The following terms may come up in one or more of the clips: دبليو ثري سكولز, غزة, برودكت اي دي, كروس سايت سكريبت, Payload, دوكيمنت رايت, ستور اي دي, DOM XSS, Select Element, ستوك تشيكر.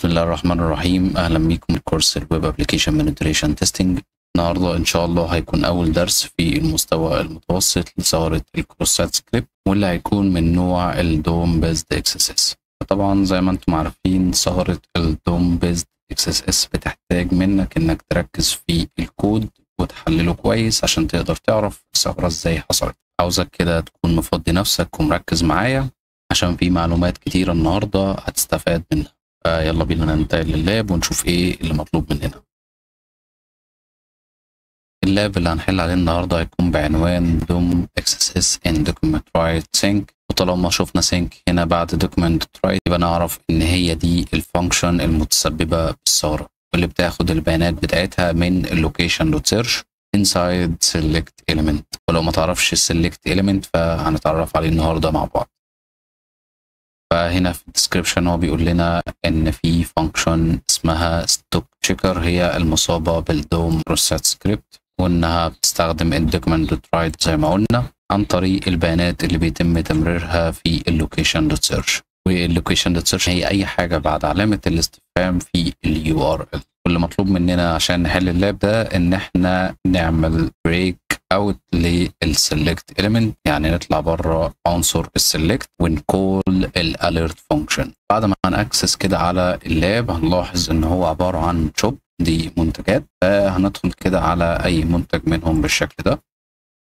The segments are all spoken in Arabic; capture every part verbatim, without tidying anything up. بسم الله الرحمن الرحيم. اهلا بيكم في كورس الويب ابلكيشن مانيتوريشن تيستنج. النهارده ان شاء الله هيكون اول درس في المستوى المتوسط لثوره الكروس سايت سكريبت، واللي هيكون من نوع الدوم بيزد اكس اس اس. طبعا زي ما انتم عارفين ثوره الدوم بيزد اكس اس اس بتحتاج منك انك تركز في الكود وتحلله كويس عشان تقدر تعرف الثوره ازاي حصلت. عاوزك كده تكون مفضي نفسك ومركز معايا عشان في معلومات كتيره النهارده هتستفاد منها. آه يلا بينا ننتقل لللاب ونشوف ايه اللي مطلوب مننا. اللاب اللي هنحل عليه النهارده هيكون بعنوان دوم اكسسس ان دوكيمنت رايت سينك. وطالما شفنا سينك هنا بعد دوكيمنت رايت يبقى نعرف ان هي دي الفانكشن المتسببه بالثوره، واللي بتاخد البيانات بتاعتها من اللوكيشن دوت سيرش انسايد سيلكت ايليمنت. ولو ما تعرفش السيلكت ايليمنت فهنتعرف عليه النهارده مع بعض. فهنا في الديسكريبشن هو بيقول لنا ان في فانكشن اسمها ستوك تشيكر هي المصابه بالدوم كروس سايت سكريبت، وانها بتستخدم الدوكمنت دوت رايت زي ما قلنا عن طريق البيانات اللي بيتم تمريرها في اللوكيشن دوت سيرش. واللوكيشن دوت سيرش هي اي حاجه بعد علامه الاستفهام في اليو ار ال. واللي مطلوب مننا عشان نحل اللاب ده ان احنا نعمل بريك اوت للسلكت element، يعني نطلع بره عنصر السلكت ونكول الاليرت فانكشن. بعد ما هنأكسس كده على اللاب هنلاحظ ان هو عباره عن شوب دي منتجات، فهندخل كده على اي منتج منهم بالشكل ده،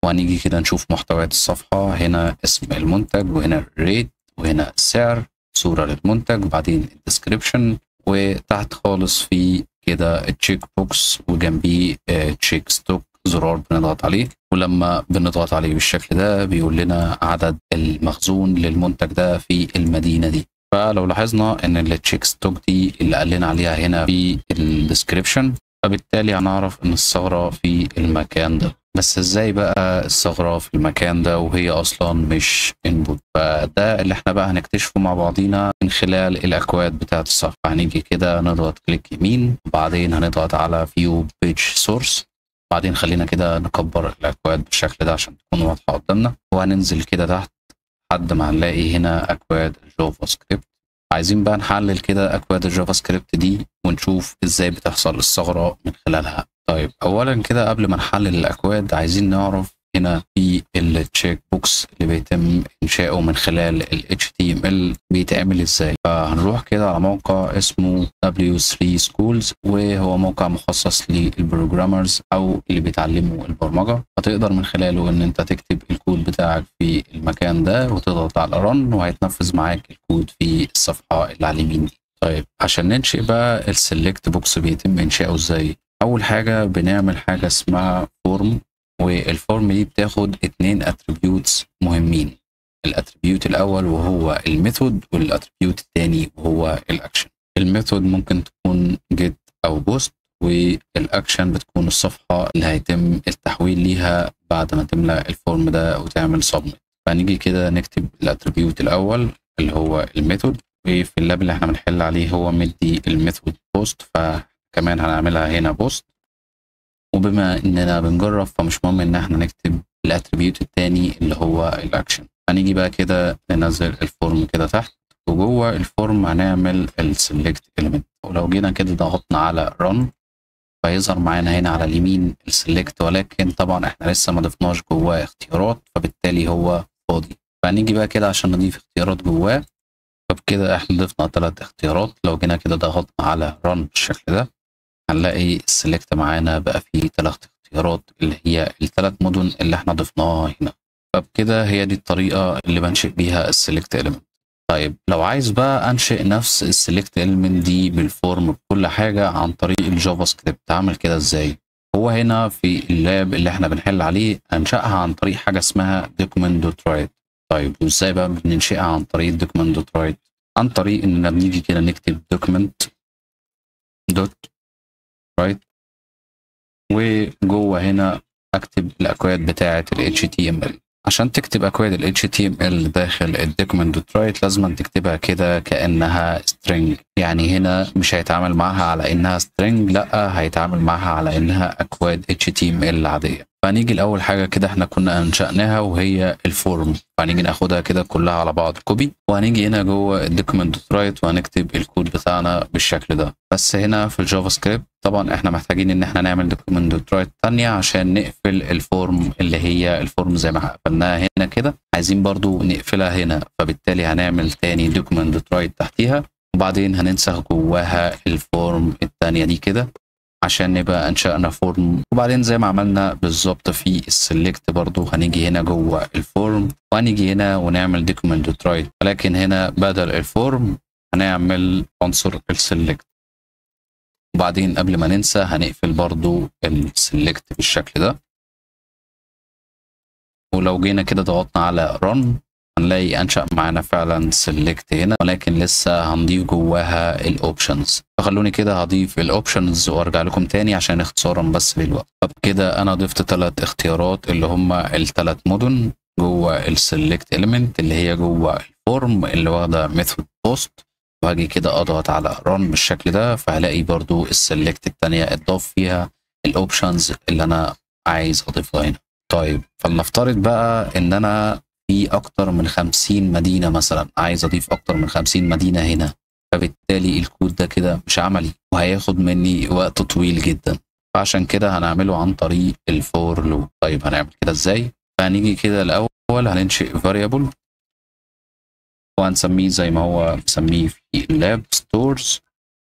وهنيجي كده نشوف محتويات الصفحه. هنا اسم المنتج، وهنا الريت، وهنا السعر، صوره للمنتج، وبعدين الديسكريبشن، وتحت خالص في كده التشيك بوكس وجنبيه تشيك ستوك زرار بنضغط عليه، ولما بنضغط عليه بالشكل ده بيقول لنا عدد المخزون للمنتج ده في المدينه دي. فلو لاحظنا ان التشيك ستوك دي اللي قال لنا عليها هنا في الديسكريبشن، فبالتالي هنعرف ان الثغره في المكان ده. بس ازاي بقى الثغره في المكان ده وهي اصلا مش انبوت؟ فده اللي احنا بقى هنكتشفه مع بعضينا من خلال الاكواد بتاعه الصفحه. هنيجي كده نضغط كليك يمين، وبعدين هنضغط على فيو بيج سورس، بعدين خلينا كده نكبر الاكواد بالشكل ده عشان تكون واضحه قدامنا، وهننزل كده تحت لحد ما هنلاقي هنا اكواد الجافا سكريبت. عايزين بقى نحلل كده اكواد الجافا سكريبت دي ونشوف ازاي بتحصل الثغره من خلالها. طيب اولا كده قبل ما نحلل الاكواد عايزين نعرف هنا في التشيك بوكس اللي بيتم انشائه من خلال ال اتش تي ام ال بيتعمل ازاي. فهنروح كده على موقع اسمه دبليو ثري سكولز، وهو موقع مخصص للبروجرامرز او اللي بيتعلموا البرمجه. هتقدر من خلاله ان انت تكتب الكود بتاعك في المكان ده وتضغط على رن، وهيتنفذ معاك الكود في الصفحه اللي على اليمين دي. طيب عشان ننشئ بقى السلكت بوكس بيتم انشائه ازاي؟ اول حاجه بنعمل حاجه اسمها فورم، والفورم دي بتاخد اتنين اتريبيوتس مهمين. الاتريبيوت الاول وهو الميثود، والاتريبيوت الثاني وهو الاكشن. الميثود ممكن تكون جيت او بوست، والاكشن بتكون الصفحه اللي هيتم التحويل ليها بعد ما تملا الفورم ده وتعمل سبميت. فهنيجي كده نكتب الاتريبيوت الاول اللي هو الميثود، وفي اللاب اللي احنا بنحل عليه هو مدي الميثود بوست، فكمان هنعملها هنا بوست. وبما اننا بنجرب فمش مهم ان احنا نكتب الاتريبيوت الثاني اللي هو الاكشن. هنيجي بقى كده ننزل الفورم كده تحت، وجوه الفورم هنعمل السلكت ايليمنت. ولو جينا كده ضغطنا على رن فيظهر معانا هنا على اليمين السلكت، ولكن طبعا احنا لسه ما ضفناش جواه اختيارات فبالتالي هو فاضي. فهنيجي بقى كده عشان نضيف اختيارات جواه، فبكده احنا ضفنا ثلاث اختيارات. لو جينا كده ضغطنا على رن بالشكل ده هنلاقي السلكت معانا بقى فيه ثلاث اختيارات اللي هي الثلاث مدن اللي احنا ضفناها هنا. فبكده هي دي الطريقه اللي بنشئ بيها السلكت ايلمنت. طيب لو عايز بقى انشئ نفس السلكت ايلمنت دي بالفورم بكل حاجه عن طريق الجافا سكريبت، هعمل كده ازاي؟ هو هنا في اللاب اللي احنا بنحل عليه هنشئها عن طريق حاجه اسمها document.write. طيب وازاي بقى بننشئها عن طريق document.write؟ عن طريق اننا بنيجي كده نكتب document دوت رايت، وجوه هنا اكتب الاكواد بتاعه ال اتش تي ام ال. عشان تكتب اكواد ال اتش تي ام ال داخل الدوكمنت دوت رايت لازم تكتبها كده كانها string، يعني هنا مش هيتعامل معاها على انها string، لا هيتعامل معاها على انها اكواد اتش تي ام ال عاديه. فهنيجي لأول حاجة كده احنا كنا أنشأناها وهي الفورم، فهنيجي ناخدها كده كلها على بعض كوبي، وهنيجي هنا جوه الدوكيمنت دوت رايت وهنكتب الكود بتاعنا بالشكل ده. بس هنا في الجافا سكريبت طبعا احنا محتاجين ان احنا نعمل دوكيمنت دوت رايت ثانيه عشان نقفل الفورم اللي هي الفورم زي ما قفلناها هنا كده، عايزين برضو نقفلها هنا، فبالتالي هنعمل تاني دوكيمنت دوت رايت تحتيها، وبعدين هننسخ جواها الفورم الثانيه دي كده عشان نبقى انشأنا فورم. وبعدين زي ما عملنا بالظبط في السلكت برضو هنيجي هنا جوه الفورم وهنيجي هنا ونعمل document dot write، ولكن هنا بدل الفورم هنعمل عنصر السلكت. وبعدين قبل ما ننسى هنقفل برضو السلكت بالشكل ده، ولو جينا كده ضغطنا على run هنلاقي انشأ معانا فعلا سيلكت هنا، ولكن لسه هنضيف جواها الاوبشنز. فخلوني كده هضيف الاوبشنز وارجع لكم تاني عشان اختصارا بس للوقت. طب كده انا ضفت ثلاث اختيارات اللي هم الثلاث مدن جوه السيلكت اليمنت اللي هي جوه الفورم اللي واخده ميثود بوست، وهاجي كده اضغط على ران بالشكل ده، فهلاقي برضو السيلكت الثانيه اتضاف فيها الاوبشنز اللي انا عايز اضيفها هنا. طيب فلنفترض بقى ان انا في اكتر من خمسين مدينه مثلا، عايز اضيف اكتر من خمسين مدينه هنا، فبالتالي الكود ده كده مش عملي وهياخد مني وقت طويل جدا، فعشان كده هنعمله عن طريق الفور لوب. طيب هنعمل كده ازاي؟ فهنيجي كده الاول هننشئ فاريبل وهنسميه زي ما هو مسميه في اللاب ستورز،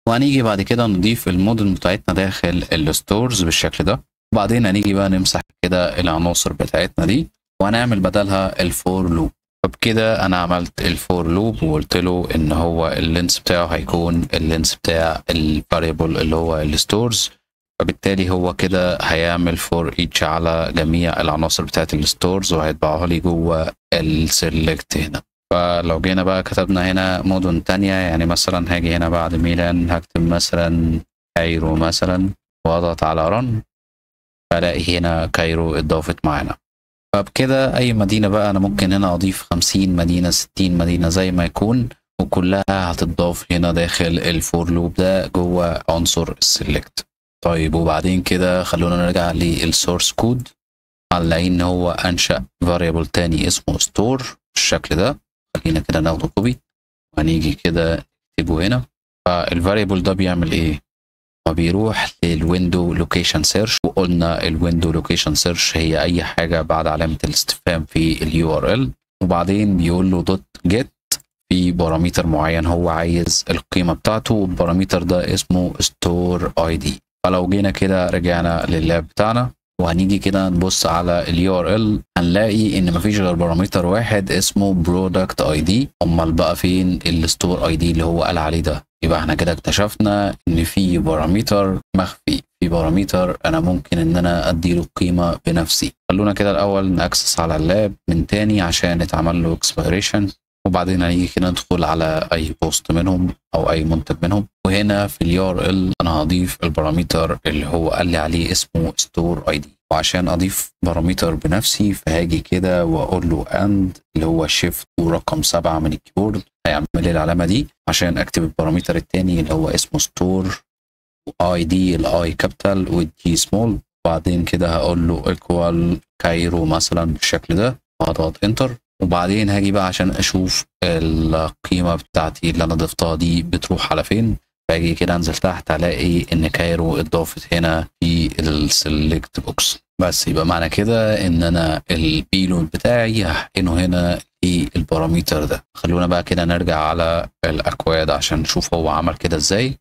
وهنيجي بعد كده نضيف الموديل بتاعتنا داخل الستورز بالشكل ده، وبعدين هنيجي بقى نمسح كده العناصر بتاعتنا دي وهنعمل بدلها الفور لوب. فبكده انا عملت الفور لوب وقلت له ان هو اللينس بتاعه هيكون اللينس بتاع الفاريبل اللي هو الستورز، فبالتالي هو كده هيعمل فور ايتش على جميع العناصر بتاعت الستورز وهيطبعها لي جوه السيلكت هنا. فلو جينا بقى كتبنا هنا مدن تانية، يعني مثلا هاجي هنا بعد ميلان هكتب مثلا كايرو مثلا واضغط على رن، فلاقي هنا كايرو اتضافت معانا. فبكده اي مدينه بقى انا ممكن هنا اضيف خمسين مدينه ستين مدينه زي ما يكون، وكلها هتتضاف هنا داخل الفور لوب ده جوه عنصر السلكت. طيب وبعدين كده خلونا نرجع للسورس كود، هنلاقي ان هو انشا فاريبل تاني اسمه ستور بالشكل ده، خلينا كده ناخده كوبي وهنيجي كده نكتبه هنا. فالفاريبل ده بيعمل ايه؟ بيروح للويندو لوكيشن سيرش، وقلنا الويندو لوكيشن سيرش هي اي حاجه بعد علامه الاستفهام في اليو ار ال، وبعدين بيقول له دوت جيت في بارامتر معين هو عايز القيمه بتاعته، والبارامتر ده اسمه ستور اي دي. فلو جينا كده رجعنا لللاب بتاعنا وهنيجي كده نبص على اليو ار ال هنلاقي ان مفيش غير بارامتر واحد اسمه برودكت اي دي، امال بقى فين الستور اي دي اللي هو قال عليه ده؟ يبقى احنا كده اكتشفنا ان في بارامتر مخفي، في بارامتر انا ممكن ان انا اديله القيمه بنفسي. خلونا كده الاول ناكسس على اللاب من تاني عشان نتعمل له اكسبيريشن، وبعدين هنيجي كده ندخل على اي بوست منهم او اي منتج منهم، وهنا في اليو ار ال انا هضيف البارامتر اللي هو قال لي عليه اسمه ستور اي دي. وعشان اضيف بارامتر بنفسي فهاجي كده واقول له اند اللي هو شيفت ورقم سبعة من الكيبورد، هيعمل لي العلامه دي عشان اكتب البارامتر الثاني اللي هو اسمه ستور اي دي، الاي كابيتال والدي سمول، وبعدين كده هقول له ايكوال كايرو مثلا بالشكل ده وهضغط انتر، وبعدين هاجي بقى عشان اشوف القيمه بتاعتي اللي انا ضفتها دي بتروح على فين، فاجي كده انزل تحت الاقي ان كايرو اتضافت هنا في السلكت بوكس. بس يبقى معنى كده ان انا البيلود بتاعي هحقنه هنا في البارامتر ده. خلونا بقى كده نرجع على الاكواد عشان نشوف هو عمل كده ازاي.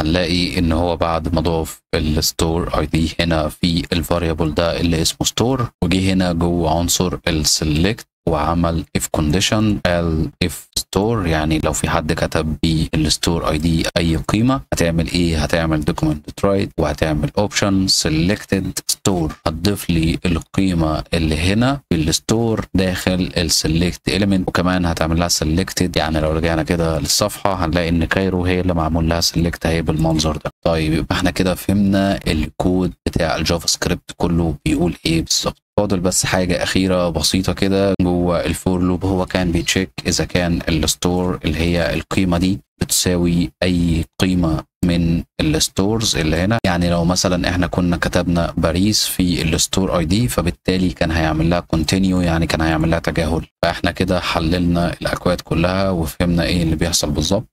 هنلاقي ان هو بعد ما ضاف الستور اي دي هنا في الفاريبل ده اللي اسمه ستور، وجه هنا جوه عنصر السلكت وعمل اف كونديشن قال اف ستور، يعني لو في حد كتب بالستور اي دي اي قيمه هتعمل ايه؟ هتعمل دوكيمنت دوت رايت وهتعمل اوبشن سيلكتد ستور، هتضيف لي القيمه اللي هنا بالستور داخل السيلكت اليمنت، وكمان هتعمل لها سيلكتد، يعني لو رجعنا كده للصفحه هنلاقي ان كايرو هي اللي معمول لها سيلكت اهي بالمنظر ده. طيب يبقى احنا كده فهمنا الكود بتاع الجافا سكريبت كله بيقول ايه بالظبط. فاضل بس حاجه اخيره بسيطه كده جوه الفور لوب، هو كان بيتشيك اذا كان الستور اللي هي القيمه دي بتساوي اي قيمه من الستورز اللي هنا. يعني لو مثلا احنا كنا كتبنا باريس في الستور اي دي، فبالتالي كان هيعمل لها كونتينيو، يعني كان هيعمل لها تجاهل. فاحنا كده حللنا الاكواد كلها وفهمنا ايه اللي بيحصل بالظبط.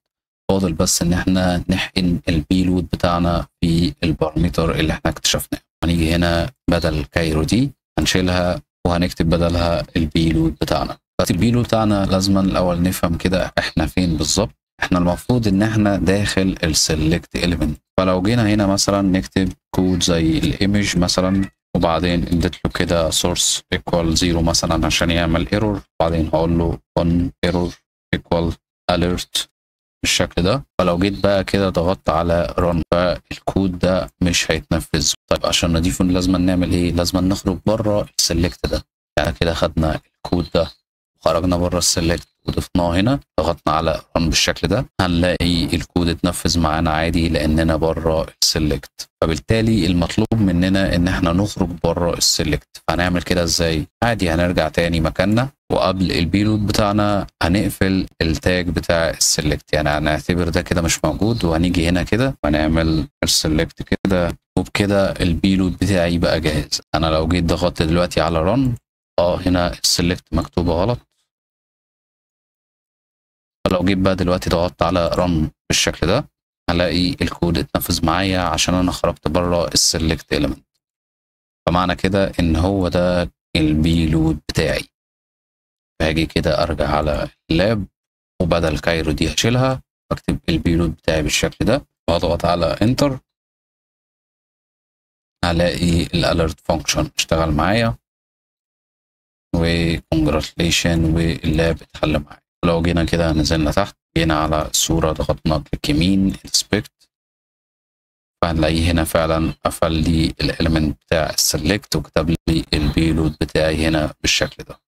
فاضل بس ان احنا نحقن البيلود بتاعنا في البارامتر اللي احنا اكتشفناه. هنيجي هنا بدل كايرو دي هنشيلها وهنكتب بدلها البيلود بتاعنا. بس البيلود بتاعنا لازما الاول نفهم كده احنا فين بالظبط. احنا المفروض ان احنا داخل السلكت ايليمنت، فلو جينا هنا مثلا نكتب كود زي الايمج مثلا، وبعدين اديت له كده source equal zero مثلا عشان يعمل ايرور، وبعدين هقول له on error equal alert بالشكل ده. فلو جيت بقى كده ضغطت على رن، فالكود ده مش هيتنفذ. طيب عشان نضيفه لازم نعمل ايه؟ لازم نخرج بره السلكت ده. يعني كده خدنا الكود ده وخرجنا بره السلكت وضفناه هنا، ضغطنا على رن بالشكل ده، هنلاقي الكود اتنفذ معانا عادي لاننا بره السلكت. فبالتالي المطلوب مننا ان احنا نخرج بره السلكت. هنعمل كده ازاي؟ عادي هنرجع تاني مكاننا، وقبل البيلود بتاعنا هنقفل التاج بتاع السلكت، يعني هنعتبر ده كده مش موجود، وهنيجي هنا كده هنعمل السلكت كده، وبكده البيلود بتاعي بقى جاهز. انا لو جيت ضغطت دلوقتي على رن، اه هنا السلكت مكتوبه غلط. لو جيت بقى دلوقتي ضغطت على رن بالشكل ده، هلاقي الكود اتنفذ معايا عشان انا خرجت بره السلكت ايليمنت. فمعنى كده ان هو ده البيلود بتاعي. هاجي كده ارجع على اللاب، وبدل كايرو دي هشيلها واكتب البيلود بتاعي بالشكل ده، واضغط على انتر، هلاقي الالرت فانكشن اشتغل معايا، وكونجراتليشن واللاب اتحل معايا. لو جينا كده نزلنا تحت، جينا على الصورة، ضغطنا كليك يمين انسبكت، فهنلاقيه هنا فعلا قفل لي الاليمنت بتاع السلكت وكتب لي البيلود بتاعي هنا بالشكل ده.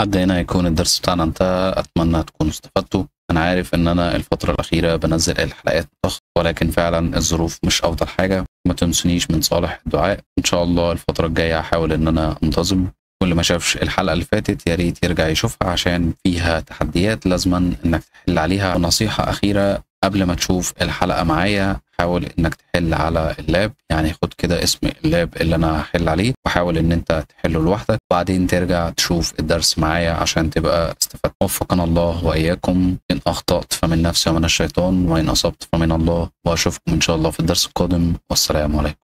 لحد هنا يكون الدرس بتاعنا انتهى، اتمنى تكونوا استفدتوا. انا عارف ان انا الفترة الاخيرة بنزل الحلقات متأخر، ولكن فعلا الظروف مش افضل حاجة. ما تنسونيش من صالح الدعاء، ان شاء الله الفترة الجاية هحاول ان انا انتظم. واللي ما شافش الحلقه اللي فاتت يا ريت يرجع يشوفها عشان فيها تحديات لازما انك تحل عليها. ونصيحه اخيره قبل ما تشوف الحلقه معايا، حاول انك تحل على اللاب، يعني خد كده اسم اللاب اللي انا هحل عليه وحاول ان انت تحله لوحدك، وبعدين ترجع تشوف الدرس معايا عشان تبقى استفدت. وفقنا الله واياكم، ان اخطات فمن نفسي ومن الشيطان، وان اصبت فمن الله، واشوفكم ان شاء الله في الدرس القادم، والسلام عليكم.